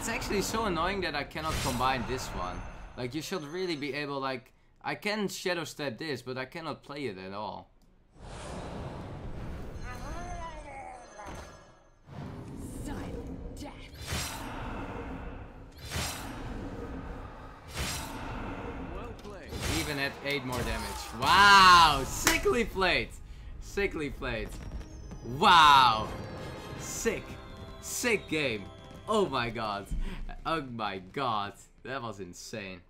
It's actually so annoying that I cannot combine this one. Like, you should really be able, like, I can shadow step this, but I cannot play it at all. Even at 8 more damage. Wow! Sickly played! Sickly played. Wow! Sick! Sick game! Oh my god! Oh my god! That was insane.